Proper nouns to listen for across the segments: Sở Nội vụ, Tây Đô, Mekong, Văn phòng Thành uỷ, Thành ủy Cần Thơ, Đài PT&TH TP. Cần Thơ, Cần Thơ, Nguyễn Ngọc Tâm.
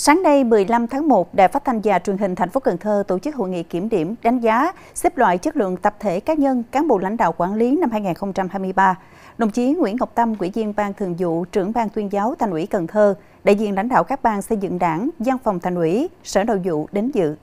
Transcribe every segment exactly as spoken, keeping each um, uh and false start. Sáng nay mười lăm tháng một, Đài Phát thanh và Truyền hình thành phố Cần Thơ tổ chức hội nghị kiểm điểm, đánh giá, xếp loại chất lượng tập thể cá nhân cán bộ lãnh đạo quản lý năm hai nghìn không trăm hai mươi ba. Đồng chí Nguyễn Ngọc Tâm, Ủy viên Ban Thường vụ, Trưởng Ban Tuyên giáo Thành ủy Cần Thơ, đại diện lãnh đạo các ban xây dựng Đảng, Văn phòng Thành ủy, Sở Nội vụ đến dự.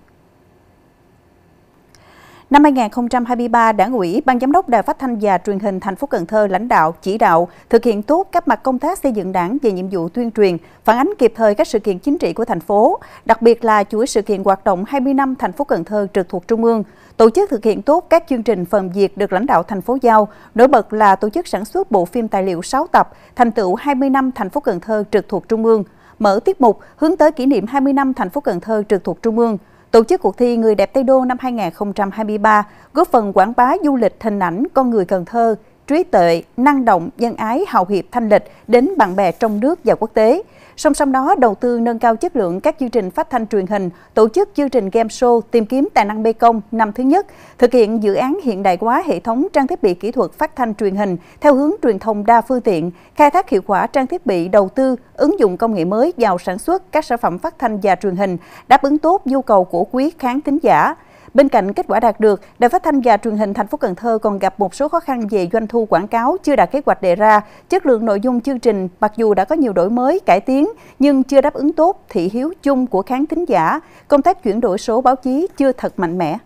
Năm hai nghìn không trăm hai mươi ba, Đảng ủy, Ban Giám đốc Đài Phát thanh và Truyền hình thành phố Cần Thơ lãnh đạo, chỉ đạo thực hiện tốt các mặt công tác xây dựng Đảng về nhiệm vụ tuyên truyền, phản ánh kịp thời các sự kiện chính trị của thành phố, đặc biệt là chuỗi sự kiện hoạt động hai mươi năm thành phố Cần Thơ trực thuộc Trung ương, tổ chức thực hiện tốt các chương trình phần việc được lãnh đạo thành phố giao, nổi bật là tổ chức sản xuất bộ phim tài liệu sáu tập, thành tựu hai mươi năm thành phố Cần Thơ trực thuộc Trung ương, mở tiết mục hướng tới kỷ niệm hai mươi năm thành phố Cần Thơ trực thuộc Trung ương, tổ chức cuộc thi Người đẹp Tây Đô năm hai nghìn không trăm hai mươi ba, góp phần quảng bá du lịch hình ảnh con người Cần Thơ, trí tuệ, năng động, nhân ái, hào hiệp, thanh lịch đến bạn bè trong nước và quốc tế. Song song đó, đầu tư nâng cao chất lượng các chương trình phát thanh truyền hình, tổ chức chương trình game show tìm kiếm tài năng Mekong năm thứ nhất, thực hiện dự án hiện đại hóa hệ thống trang thiết bị kỹ thuật phát thanh truyền hình theo hướng truyền thông đa phương tiện, khai thác hiệu quả trang thiết bị, đầu tư, ứng dụng công nghệ mới vào sản xuất các sản phẩm phát thanh và truyền hình, đáp ứng tốt nhu cầu của quý khán thính giả. Bên cạnh kết quả đạt được, Đài Phát thanh và Truyền hình thành phố Cần Thơ còn gặp một số khó khăn về doanh thu quảng cáo chưa đạt kế hoạch đề ra, chất lượng nội dung chương trình mặc dù đã có nhiều đổi mới, cải tiến nhưng chưa đáp ứng tốt thị hiếu chung của khán thính giả, công tác chuyển đổi số báo chí chưa thật mạnh mẽ.